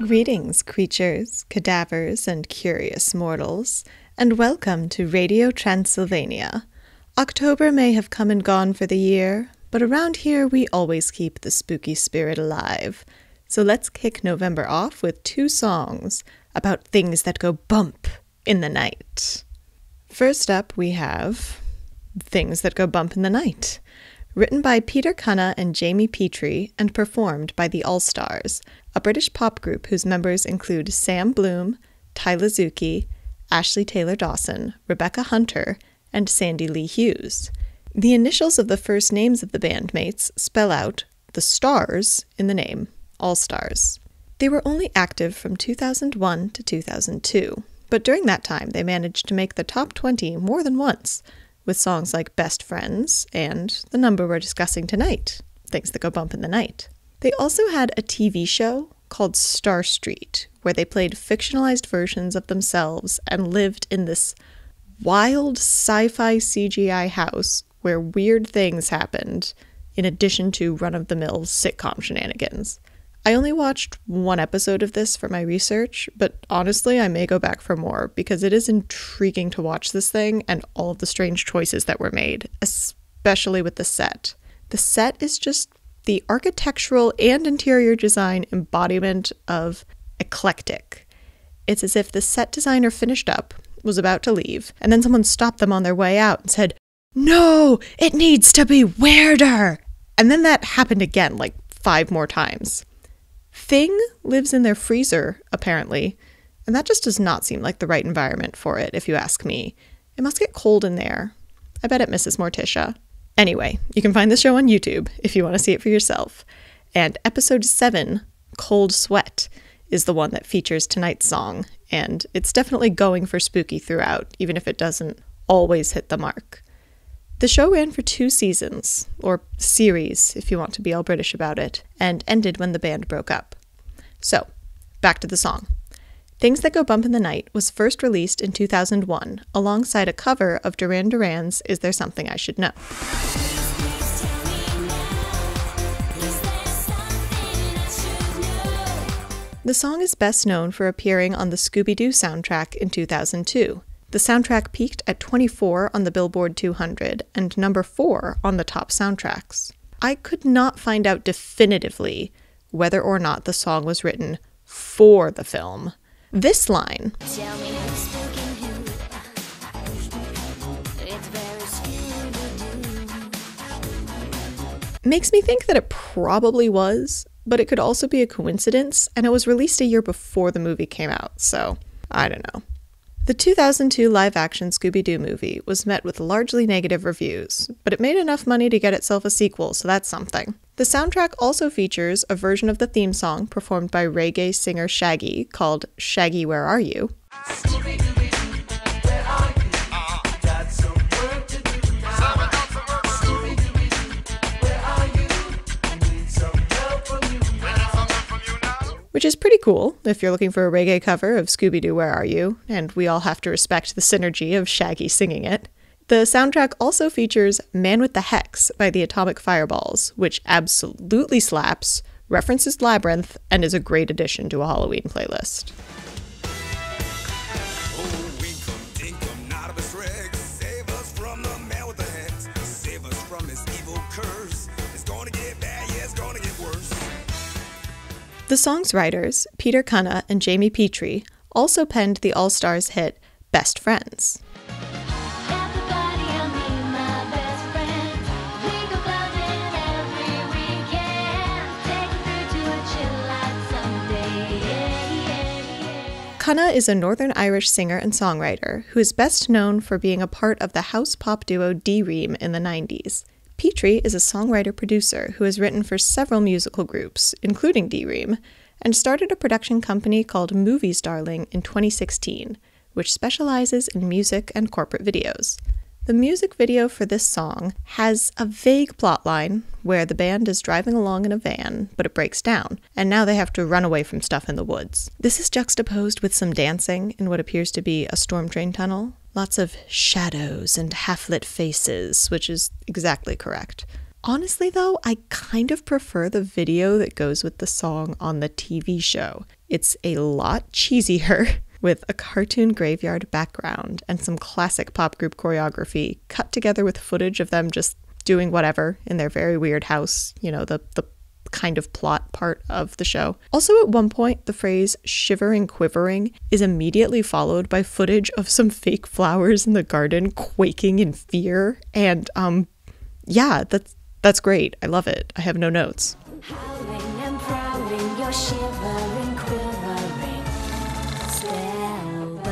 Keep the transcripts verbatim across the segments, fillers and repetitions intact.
Greetings, creatures, cadavers, and curious mortals, and welcome to Radio Transylvania. October may have come and gone for the year, but around here we always keep the spooky spirit alive. So let's kick November off with two songs about things that go bump in the night. First up, we have Things That Go Bump in the Night, written by Peter Cunnah and Jamie Petrie and performed by the All-Stars, a British pop group whose members include Sam Bloom, Ty Lazuki, Ashley Taylor Dawson, Rebecca Hunter, and Sandy Lee Hughes. The initials of the first names of the bandmates spell out the stars in the name, All-Stars. They were only active from two thousand one to two thousand two, but during that time they managed to make the top twenty more than once, with songs like Best Friends and the number we're discussing tonight, Things That Go Bump in the Night. They also had a T V show called Star Street, where they played fictionalized versions of themselves and lived in this wild sci-fi C G I house where weird things happened, in addition to run-of-the-mill sitcom shenanigans. I only watched one episode of this for my research, but honestly, I may go back for more because it is intriguing to watch this thing and all of the strange choices that were made, especially with the set. The set is just the architectural and interior design embodiment of eclectic. It's as if the set designer finished up, was about to leave, and then someone stopped them on their way out and said, "No, it needs to be weirder!" And then that happened again, like five more times. Thing lives in their freezer, apparently, and that just does not seem like the right environment for it, if you ask me. It must get cold in there. I bet it misses Morticia. Anyway, you can find the show on YouTube if you want to see it for yourself. And episode seven, Cold Sweat, is the one that features tonight's song, and it's definitely going for spooky throughout, even if it doesn't always hit the mark. The show ran for two seasons, or series if you want to be all British about it, and ended when the band broke up. So, back to the song. Things That Go Bump in the Night was first released in two thousand one, alongside a cover of Duran Duran's Is There Something I Should Know? The song is best known for appearing on the Scooby-Doo soundtrack in two thousand two. The soundtrack peaked at twenty-four on the Billboard two hundred and number four on the top soundtracks. I could not find out definitively whether or not the song was written for the film. This line, "Tell me who's poking who. It's very Scooby-Doo," makes me think that it probably was, but it could also be a coincidence, and it was released a year before the movie came out, so I don't know. The two thousand two live-action Scooby-Doo movie was met with largely negative reviews, but it made enough money to get itself a sequel, so that's something. The soundtrack also features a version of the theme song performed by reggae singer Shaggy called Shaggy Where Are You? Which is pretty cool if you're looking for a reggae cover of Scooby-Doo Where Are You, and we all have to respect the synergy of Shaggy singing it. The soundtrack also features Man with the Hex by the Atomic Fireballs, which absolutely slaps, references Labyrinth, and is a great addition to a Halloween playlist. The song's writers, Peter Cunnah and Jamie Petrie, also penned the All-Stars hit Best Friends. Cunnah is a Northern Irish singer and songwriter who is best known for being a part of the house pop duo D-Ream in the nineties. Petrie is a songwriter-producer who has written for several musical groups, including D-Ream, and started a production company called Movies Darling in twenty sixteen, which specializes in music and corporate videos. The music video for this song has a vague plotline where the band is driving along in a van, but it breaks down, and now they have to run away from stuff in the woods. This is juxtaposed with some dancing in what appears to be a storm drain tunnel. Lots of shadows and half-lit faces, which is exactly correct. Honestly, though, I kind of prefer the video that goes with the song on the T V show. It's a lot cheesier, with a cartoon graveyard background and some classic pop group choreography cut together with footage of them just doing whatever in their very weird house, you know, the, the kind of plot part of the show. Also, at one point, the phrase shivering quivering is immediately followed by footage of some fake flowers in the garden quaking in fear. And um, yeah, that's that's great. I love it. I have no notes. Howling and prowling, you're shivering, quivering, spellbound.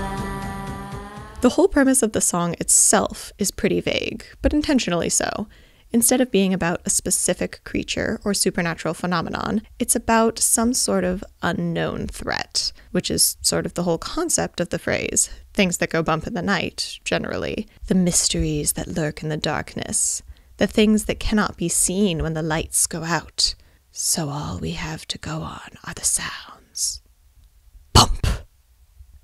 The whole premise of the song itself is pretty vague, but intentionally so. Instead of being about a specific creature or supernatural phenomenon, it's about some sort of unknown threat, which is sort of the whole concept of the phrase, things that go bump in the night, generally. The mysteries that lurk in the darkness, the things that cannot be seen when the lights go out. So all we have to go on are the sounds. Bump!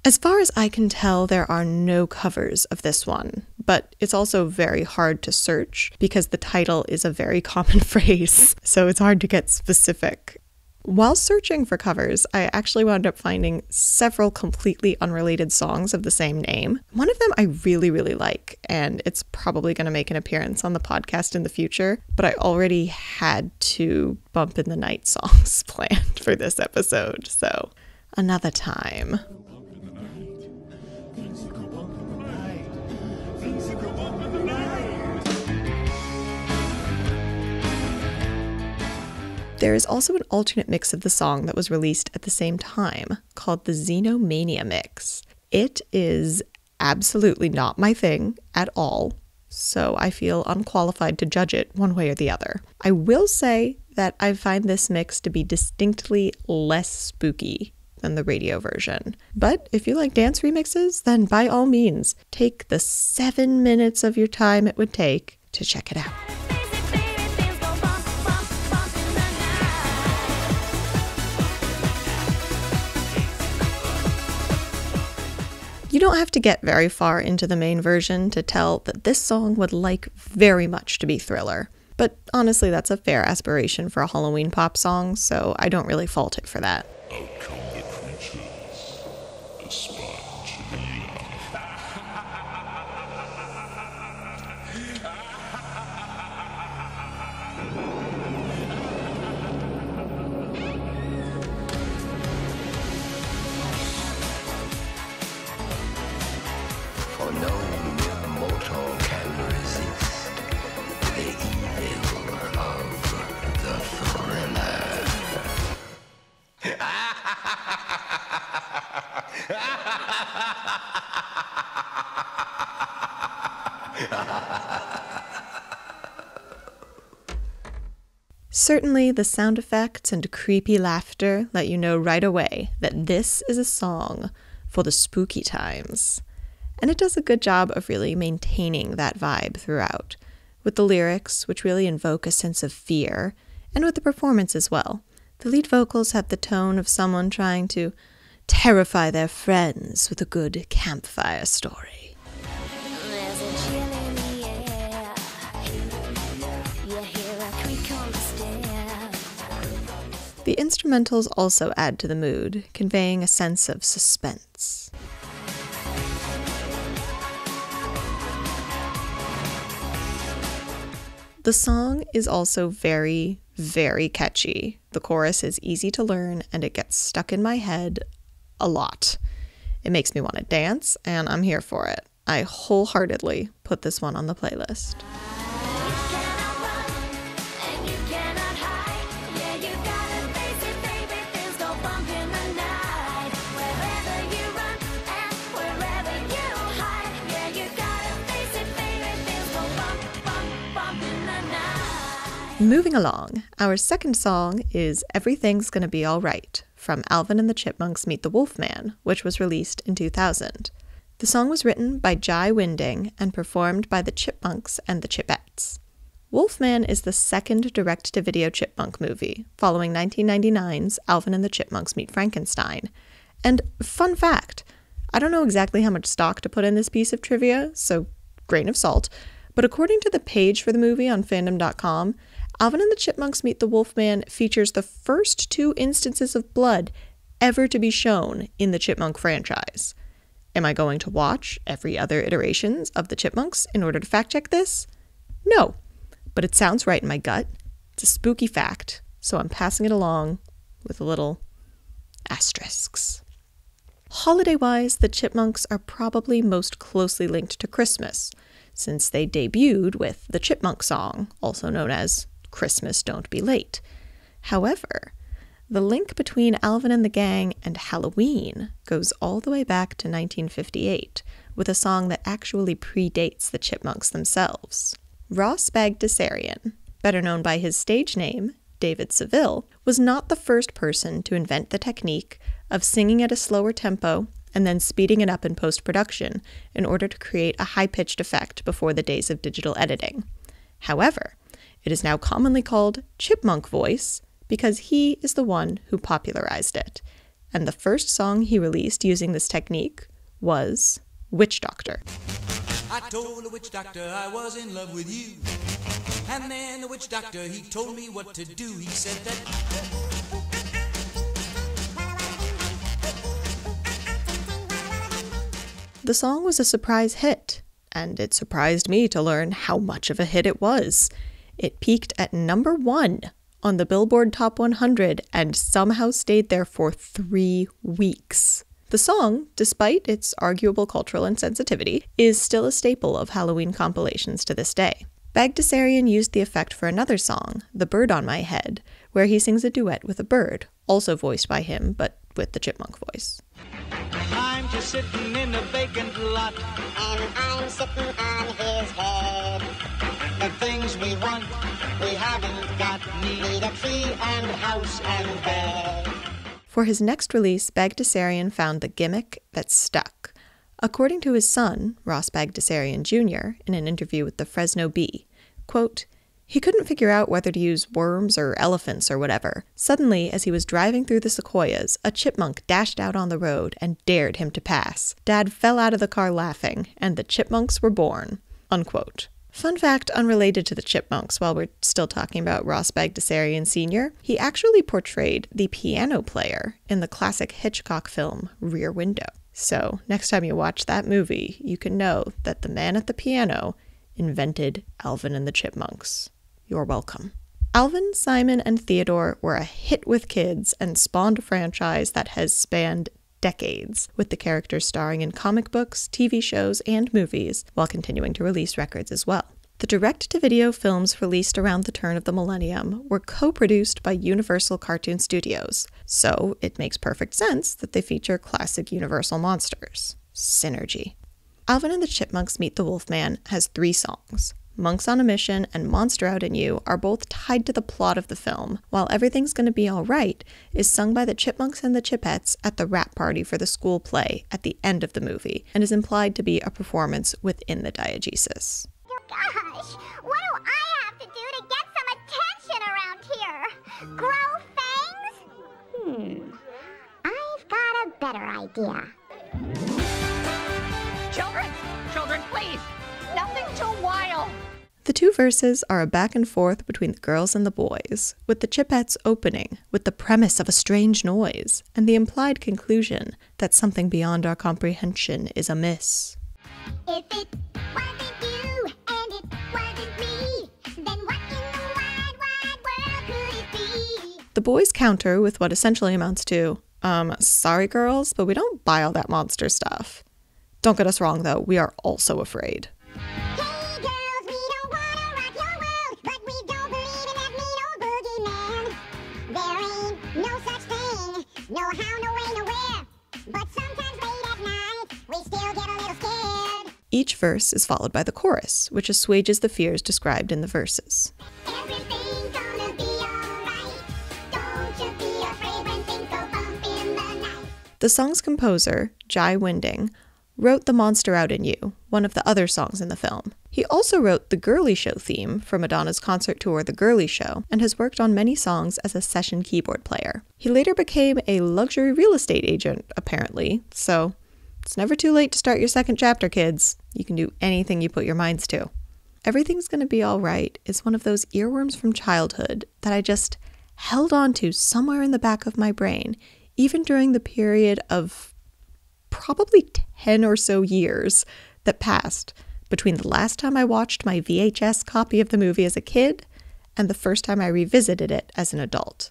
As far as I can tell, there are no covers of this one, but it's also very hard to search because the title is a very common phrase, so it's hard to get specific. While searching for covers, I actually wound up finding several completely unrelated songs of the same name. One of them I really, really like, and it's probably going to make an appearance on the podcast in the future, but I already had two Bump in the Night songs planned for this episode, so another time. There is also an alternate mix of the song that was released at the same time, called the Xenomania mix. It is absolutely not my thing at all, so I feel unqualified to judge it one way or the other. I will say that I find this mix to be distinctly less spooky than the radio version. But if you like dance remixes, then by all means, take the seven minutes of your time it would take to check it out. You don't have to get very far into the main version to tell that this song would like very much to be Thriller. But honestly, that's a fair aspiration for a Halloween pop song, so I don't really fault it for that. Out come the creatures, aspire to the Certainly, the sound effects and creepy laughter let you know right away that this is a song for the spooky times. And it does a good job of really maintaining that vibe throughout, with the lyrics, which really invoke a sense of fear, and with the performance as well. The lead vocals have the tone of someone trying to terrify their friends with a good campfire story. There's a chill in the air. You hear a creak on the stair. The instrumentals also add to the mood, conveying a sense of suspense. The song is also very, very catchy. The chorus is easy to learn, and it gets stuck in my head a lot. It makes me want to dance, and I'm here for it. I wholeheartedly put this one on the playlist. Moving along, our second song is Everything's Gonna Be Alright from Alvin and the Chipmunks Meet the Wolfman, which was released in two thousand. The song was written by Jai Winding and performed by the Chipmunks and the Chipettes. Wolfman is the second direct-to-video Chipmunk movie, following nineteen ninety-nine's Alvin and the Chipmunks Meet Frankenstein. And fun fact, I don't know exactly how much stock to put in this piece of trivia, so grain of salt, but according to the page for the movie on fandom dot com, Alvin and the Chipmunks Meet the Wolfman features the first two instances of blood ever to be shown in the Chipmunk franchise. Am I going to watch every other iterations of the Chipmunks in order to fact check this? No, but it sounds right in my gut. It's a spooky fact, so I'm passing it along with a little asterisks. Holiday-wise, the Chipmunks are probably most closely linked to Christmas, since they debuted with the Chipmunk song, also known as Christmas Don't Be Late. However, the link between Alvin and the gang and Halloween goes all the way back to nineteen fifty-eight, with a song that actually predates the Chipmunks themselves. Ross Bagdasarian, better known by his stage name, David Saville, was not the first person to invent the technique of singing at a slower tempo and then speeding it up in post-production in order to create a high-pitched effect before the days of digital editing. However, it is now commonly called chipmunk voice because he is the one who popularized it. And the first song he released using this technique was Witch Doctor. I told the witch doctor I was in love with you. And then the witch doctor, he told me what to do. He said that... The song was a surprise hit, and it surprised me to learn how much of a hit it was. It peaked at number one on the Billboard Top one hundred and somehow stayed there for three weeks. The song, despite its arguable cultural insensitivity, is still a staple of Halloween compilations to this day. Bagdasarian used the effect for another song, The Bird on My Head, where he sings a duet with a bird, also voiced by him, but with the chipmunk voice. I'm just sitting in a vacant lot, and I'm sitting on his head. The things we want, we haven't got. Need a tree and a house and bed. For his next release, Bagdasarian found the gimmick that stuck. According to his son, Ross Bagdasarian Junior, in an interview with the Fresno Bee, quote, "He couldn't figure out whether to use worms or elephants or whatever. Suddenly, as he was driving through the sequoias, a chipmunk dashed out on the road and dared him to pass. Dad fell out of the car laughing, and the chipmunks were born." Unquote. Fun fact unrelated to the Chipmunks, while we're still talking about Ross Bagdasarian Senior, he actually portrayed the piano player in the classic Hitchcock film Rear Window. So next time you watch that movie, you can know that the man at the piano invented Alvin and the Chipmunks. You're welcome. Alvin, Simon, and Theodore were a hit with kids and spawned a franchise that has spanned decades, with the characters starring in comic books, T V shows, and movies, while continuing to release records as well. The direct-to-video films released around the turn of the millennium were co-produced by Universal Cartoon Studios, so it makes perfect sense that they feature classic Universal monsters. Synergy. Alvin and the Chipmunks Meet the Wolfman has three songs. Monks on a Mission and Monster Out in You are both tied to the plot of the film, while Everything's Gonna Be All Right is sung by the Chipmunks and the Chipettes at the rap party for the school play at the end of the movie, and is implied to be a performance within the diegesis. Gosh, what do I have to do to get some attention around here? Grow fangs? Hmm, I've got a better idea. Children, children, please! Nothing too wild. The two verses are a back and forth between the girls and the boys, with the Chipettes opening with the premise of a strange noise and the implied conclusion that something beyond our comprehension is amiss. If it wasn't you and it wasn't me, then what in the wide, wide world could it be? The boys counter with what essentially amounts to, um, sorry girls, but we don't buy all that monster stuff. Don't get us wrong though, we are also afraid. Hey girls, we don't wanna rock your world, but we don't believe in that mean old boogeyman. There ain't no such thing, no how, no way, no where. But sometimes late at night, we still get a little scared. Each verse is followed by the chorus, which assuages the fears described in the verses. Everything's gonna be alright. Don't you be afraid when things go bump in the night. The song's composer, Jai Winding, wrote The Monster Out in You, one of the other songs in the film. He also wrote the Girly Show theme for Madonna's concert tour The Girly Show, and has worked on many songs as a session keyboard player. He later became a luxury real estate agent, apparently, so it's never too late to start your second chapter, kids. You can do anything you put your minds to. Everything's Gonna Be All Right is one of those earworms from childhood that I just held on to somewhere in the back of my brain, even during the period of probably ten or so years that passed between the last time I watched my V H S copy of the movie as a kid and the first time I revisited it as an adult.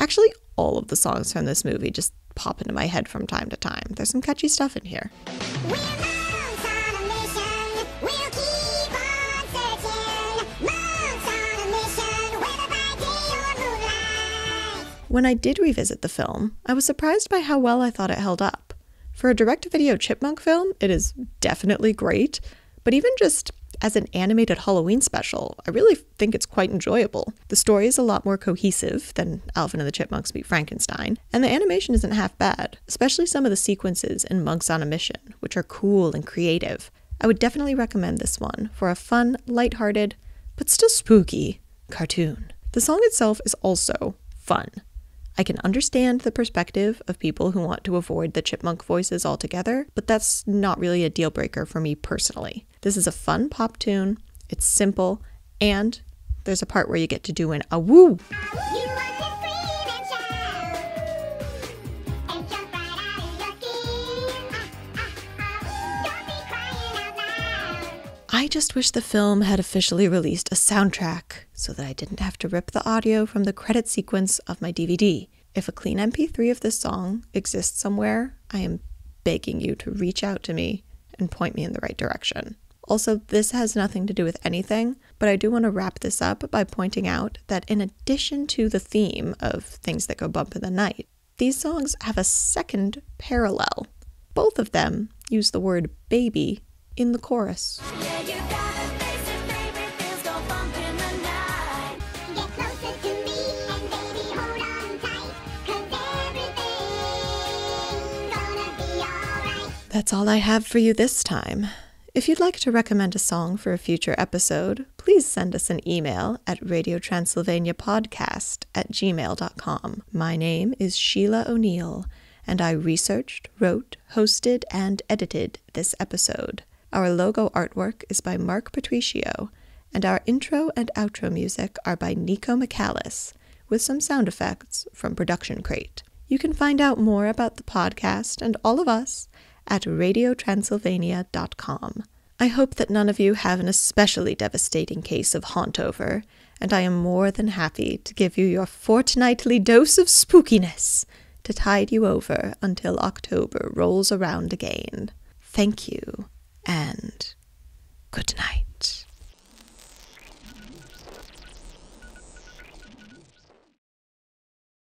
Actually, all of the songs from this movie just pop into my head from time to time. There's some catchy stuff in here. We're monks on a mission. We'll keep on searching. Monks on a mission, whether by day or moonlight. When I did revisit the film, I was surprised by how well I thought it held up. For a direct-to-video chipmunk film, it is definitely great, but even just as an animated Halloween special, I really think it's quite enjoyable. The story is a lot more cohesive than Alvin and the Chipmunks Meet Frankenstein, and the animation isn't half bad, especially some of the sequences in Monks on a Mission, which are cool and creative. I would definitely recommend this one for a fun, lighthearted, but still spooky cartoon. The song itself is also fun. I can understand the perspective of people who want to avoid the chipmunk voices altogether, but that's not really a deal breaker for me personally. This is a fun pop tune, it's simple, and there's a part where you get to do an awoo! I just wish the film had officially released a soundtrack so that I didn't have to rip the audio from the credit sequence of my D V D. If a clean M P three of this song exists somewhere, I am begging you to reach out to me and point me in the right direction. Also, this has nothing to do with anything, but I do want to wrap this up by pointing out that in addition to the theme of Things That Go Bump in the Night, these songs have a second parallel. Both of them use the word baby in the chorus. That's all I have for you this time. If you'd like to recommend a song for a future episode, please send us an email at radio transylvania podcast at gmail dot com. My name is Sheila O'Neill, and I researched, wrote, hosted, and edited this episode. Our logo artwork is by Mark Patricio, and our intro and outro music are by Nico McCallis, with some sound effects from Production Crate. You can find out more about the podcast and all of us at radio transylvania dot com. I hope that none of you have an especially devastating case of hauntover, and I am more than happy to give you your fortnightly dose of spookiness to tide you over until October rolls around again. Thank you, and good night.